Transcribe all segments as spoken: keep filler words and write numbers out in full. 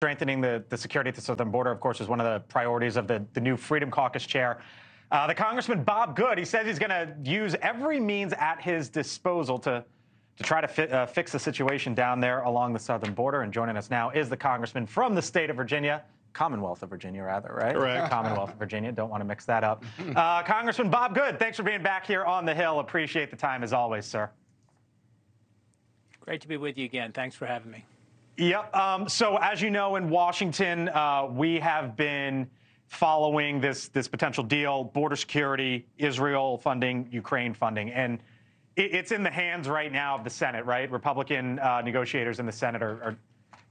Strengthening the, the security at the southern border, of course, is one of the priorities of the, the new Freedom Caucus chair. Uh, the Congressman Bob Good, he says he's going to use every means at his disposal to, to try to fi uh, fix the situation down there along the southern border. And joining us now is the Congressman from the state of Virginia, Commonwealth of Virginia, rather, right? Correct. Commonwealth of Virginia. Don't want to mix that up. Uh, Congressman Bob Good, thanks for being back here on the Hill. Appreciate the time as always, sir. Great to be with you again. Thanks for having me. Yep. Um, so, as you know, in Washington, uh, we have been following this this potential deal: border security, Israel funding, Ukraine funding, and it, it's in the hands right now of the Senate. Right, Republican uh, negotiators in the Senate are are,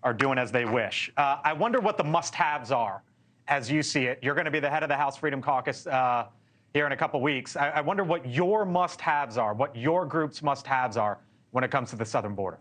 are doing as they wish. Uh, I wonder what the must-haves are, as you see it. You're going to be the head of the House Freedom Caucus uh, here in a couple weeks. I, I wonder what your must-haves are, what your group's must-haves are when it comes to the southern border.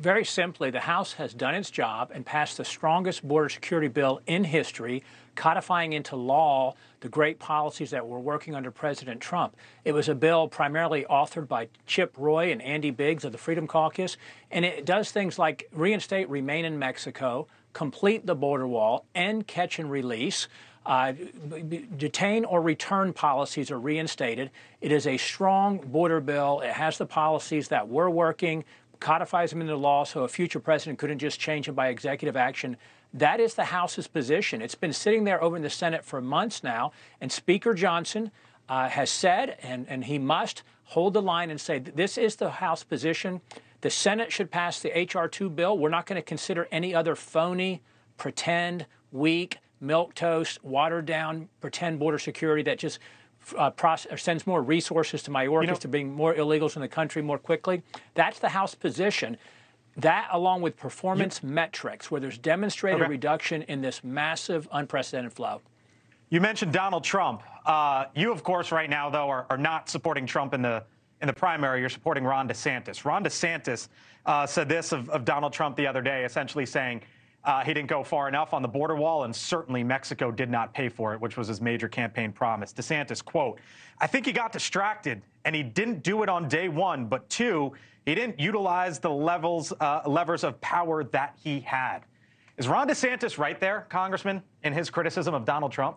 Very simply, the House has done its job and passed the strongest border security bill in history, codifying into law the great policies that were working under President Trump. It was a bill primarily authored by Chip Roy and Andy Biggs of the Freedom Caucus, and it does things like reinstate Remain in Mexico, complete the border wall, end catch and release. Uh, detain or return policies are reinstated. It is a strong border bill. It has the policies that were working, codifies them into law so a future president couldn't just change them by executive action. That is the House's position. It's been sitting there over in the Senate for months now, and Speaker Johnson uh, has said, and, and he must hold the line and say, this is the House position. The Senate should pass the H R two bill. We're not going to consider any other phony, pretend, weak, milquetoast, watered-down, pretend border security that just Uh, process, sends more resources to my orcas you know, to bring more illegals in the country more quickly. That's the House position. That, along with performance you, metrics, where there's demonstrated okay. reduction in this massive, unprecedented flow. You mentioned Donald Trump. Uh, you, of course, right now, though, are, are not supporting Trump in the in the primary. You're supporting Ron DeSantis. Ron DeSantis uh, said this of, of Donald Trump the other day, essentially saying uh, he didn't go far enough on the border wall, and certainly Mexico did not pay for it, which was his major campaign promise. DeSantis, quote, "I think he got distracted, and he didn't do it on day one, but two, he didn't utilize the levels, uh, levers of power that he had." Is Ron DeSantis right there, Congressman, in his criticism of Donald Trump?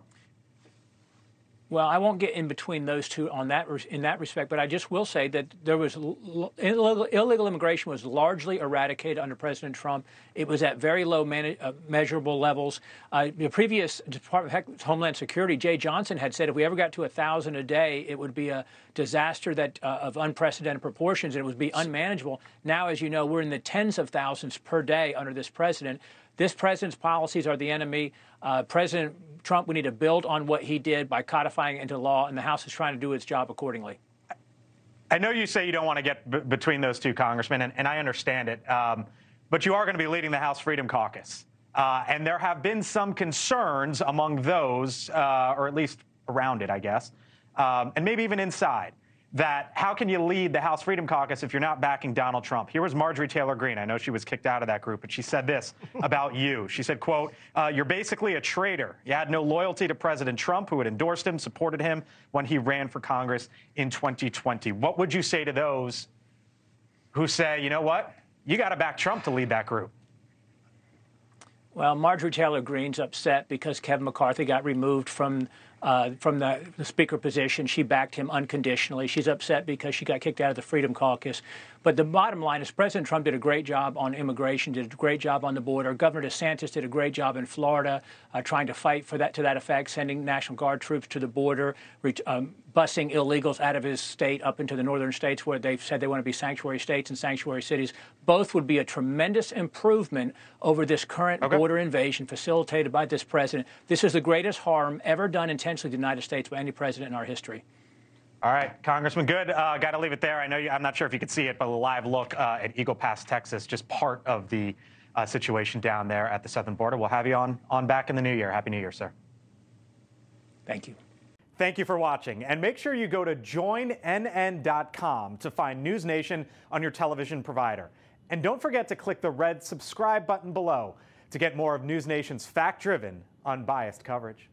Well, I won't get in between those two on that in that respect, but I just will say that there was illegal, illegal immigration was largely eradicated under President Trump. It was at very low man, uh, measurable levels. Uh, the previous Department of Homeland Security, Jay Johnson, had said if we ever got to a thousand a day, it would be a disaster that uh, of unprecedented proportions, and it would be unmanageable. Now, as you know, we're in the tens of thousands per day under this president. This president's policies are the enemy. Uh, President Trump, we need to build on what he did by codifying it into law, and the House is trying to do its job accordingly. I know you say you don't want to get b between those two, Congressman, and, and I understand it, um, but you are going to be leading the House Freedom Caucus. Uh, and there have been some concerns among those, uh, or at least around it, I guess, um, and maybe even inside, that how can you lead the House Freedom Caucus if you're not backing Donald Trump? Here was Marjorie Taylor Greene. I know she was kicked out of that group, but she said this about you. She said, quote, uh, "You're basically a traitor. You had no loyalty to President Trump, who had endorsed him, supported him when he ran for Congress in twenty twenty. What would you say to those who say, you know what, you got to back Trump to lead that group? Well, Marjorie Taylor Greene's upset because Kevin McCarthy got removed from uh, from the, the speaker position. She backed him unconditionally. She's upset because she got kicked out of the Freedom Caucus. But the bottom line is President Trump did a great job on immigration, did a great job on the border. Governor DeSantis did a great job in Florida, uh, trying to fight for that to that effect, sending National Guard troops to the border, um, busing illegals out of his state up into the northern states where they've said they want to be sanctuary states and sanctuary cities. Both would be a tremendous improvement over this current okay. border invasion facilitated by this president. This is the greatest harm ever done intentionally to the United States by any president in our history. All right, Congressman Good, uh, got to leave it there. I know you, I'm not sure if you could see it, but a live look uh, at Eagle Pass, Texas, just part of the uh, situation down there at the southern border. We'll have you on, on back in the new year. Happy New Year, sir. Thank you. Thank you for watching, and make sure you go to join N N dot com to find News Nation on your television provider. And don't forget to click the red subscribe button below to get more of News Nation's fact-driven, unbiased coverage.